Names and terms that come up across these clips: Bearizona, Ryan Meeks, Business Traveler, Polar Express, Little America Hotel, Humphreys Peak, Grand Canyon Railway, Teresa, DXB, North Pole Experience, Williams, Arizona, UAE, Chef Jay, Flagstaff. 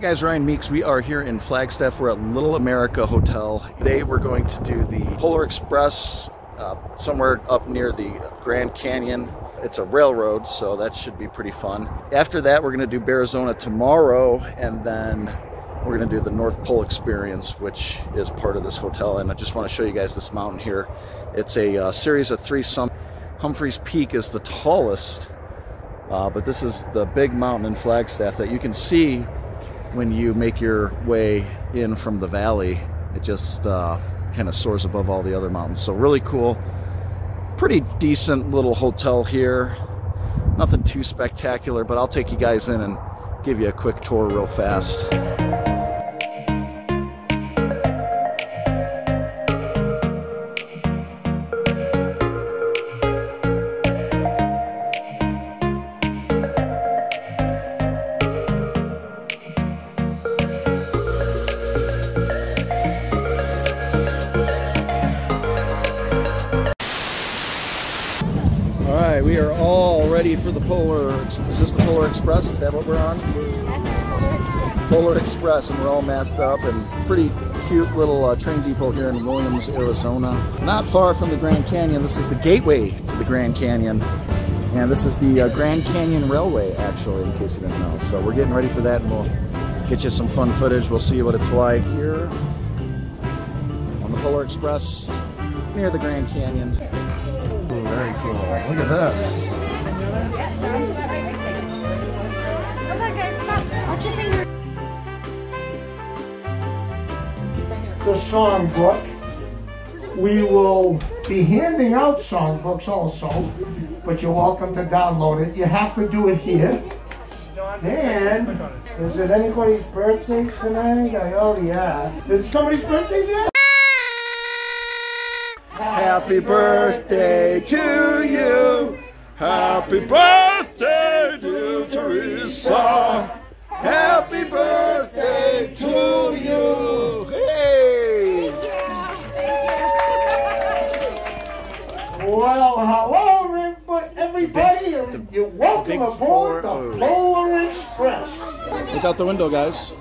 Hey guys, Ryan Meeks. We are here in Flagstaff. We're at Little America Hotel. Today we're going to do the Polar Express somewhere up near the Grand Canyon. It's a railroad, so that should be pretty fun. After that, we're going to do Bearizona tomorrow, and then we're going to do the North Pole Experience, which is part of this hotel. And I just want to show you guys this mountain here. It's a series of three summits. Humphreys Peak is the tallest, but this is the big mountain in Flagstaff that you can see when you make your way in from the valley. It just kind of soars above all the other mountains. So really cool, pretty decent little hotel here. Nothing too spectacular, but I'll take you guys in and give you a quick tour real fast. We are all ready for the Polar. Is this the Polar Express? Is that what we're on? That's the Polar Express. Polar Express, and we're all masked up, and pretty cute little train depot here in Williams, Arizona. Not far from the Grand Canyon. This is the gateway to the Grand Canyon, and this is the Grand Canyon Railway, actually, in case you didn't know. So we're getting ready for that, and we'll get you some fun footage. We'll see what it's like here on the Polar Express near the Grand Canyon. Very cool. Look at this. The songbook. We will be handing out songbooks also, but you're welcome to download it. You have to do it here. And is it anybody's birthday tonight? I already asked. Is it somebody's birthday yet? Happy birthday to you. Happy birthday to Teresa. Happy birthday to you. Hey! Thank you. Well, hello, everybody. You're welcome aboard the Polar Express. Look out the window, guys.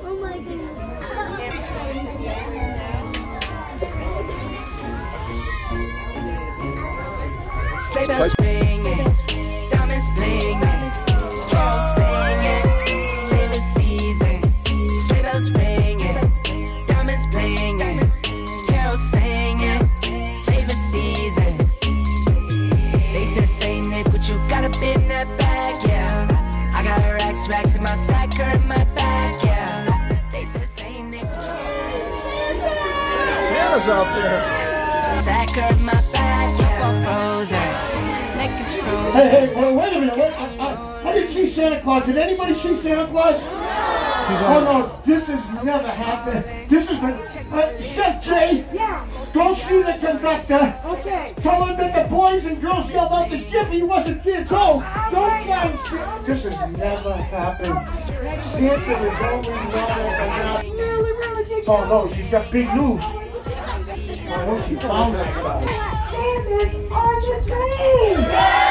Sleigh bells ringing, diamonds blinging, girls singing, favorite season. Sleigh bells ringing, diamonds blinging, girls singing, favorite season. They said, say Nick, what you got up in that bag, yeah. I got racks in my sack or in my back, yeah. They said, say Nick, what you Santa's out there. Sack or in my back, yeah. Hey, well, wait a minute. I didn't see Santa Claus. Did anybody see Santa Claus? Oh, no, this has never happened. This is the... Chef Jay, go see the conductor. Okay. Tell him that the boys and girls yelled out the gift. He wasn't there. Go. Don't find Santa. This has never happened. Santa is only not... Oh, no, she's got big news. I hope she found that guy. On the train! Yeah!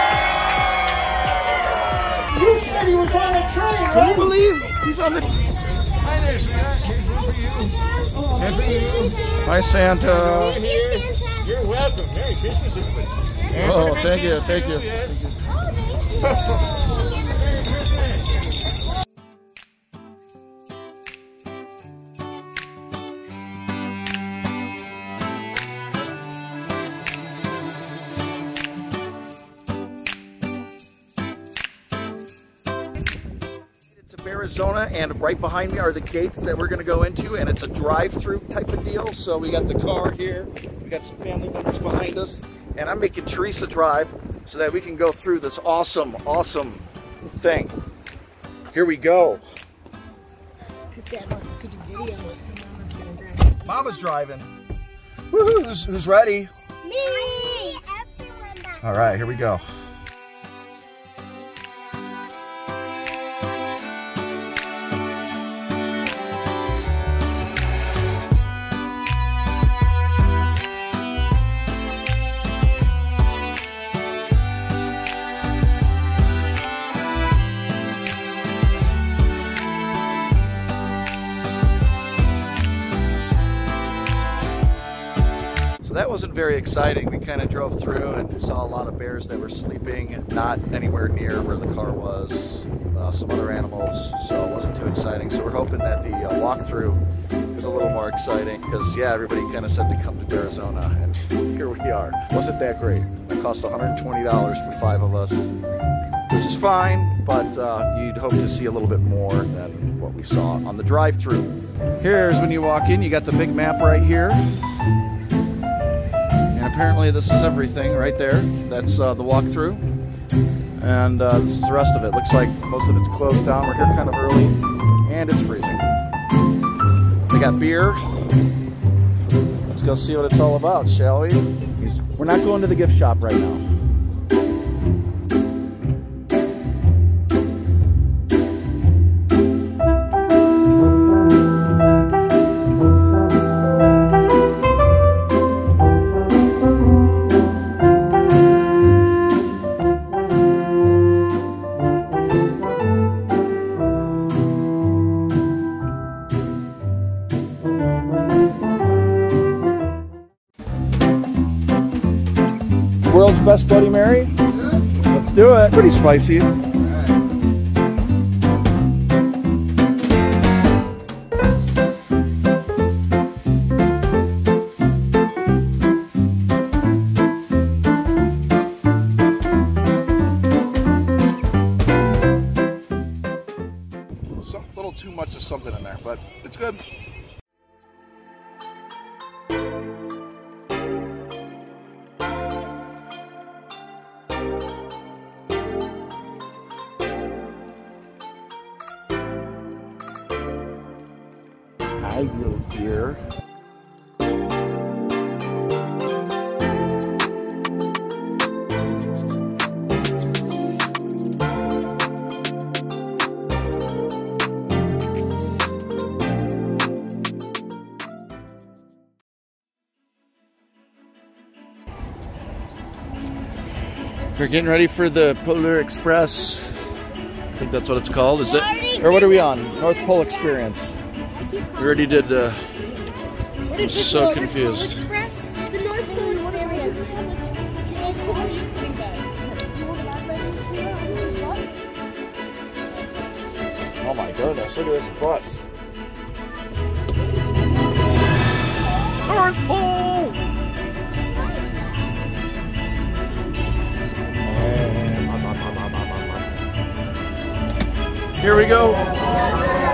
You said he was on a train, right? Can you believe he's on the train? Hi there, Santa. Hi, Santa. You're welcome. Merry Christmas, everybody. Oh, thank you, thank you. Yes. Merry Christmas. Arizona, and right behind me are the gates that we're going to go into, and it's a drive-through type of deal. So we got the car here, we got some family members behind us, and I'm making Teresa drive so that we can go through this awesome, awesome thing. Here we go. Because Dad wants to do video, so Mama's going to drive. Mama's driving. Woohoo! Who's ready? Me! All right, here we go. So that wasn't very exciting. We kind of drove through and saw a lot of bears that were sleeping, not anywhere near where the car was, some other animals, so it wasn't too exciting. So we're hoping that the walkthrough is a little more exciting, because yeah, everybody kind of said to come to Arizona, and here we are. Wasn't that great. It cost $120 for 5 of us, which is fine, but you'd hope to see a little bit more than what we saw on the drive-through. Here's when you walk in, you got the big map right here. Apparently this is everything right there. That's the walkthrough, and this is the rest of it. Looks like most of it's closed down. We're here kind of early, and it's freezing. They got beer. Let's go see what it's all about, shall we? We're not going to the gift shop right now. World's best Bloody Mary? Good. Let's do it. Pretty spicy. All right. Some, a little too much of something in there, but it's good. I will dear. We're getting ready for the Polar Express. I think that's what it's called, is it? Or what are we on? North Pole Experience. We already did the... I'm so confused. Oh my goodness, look at this bus. North Pole! Here we go.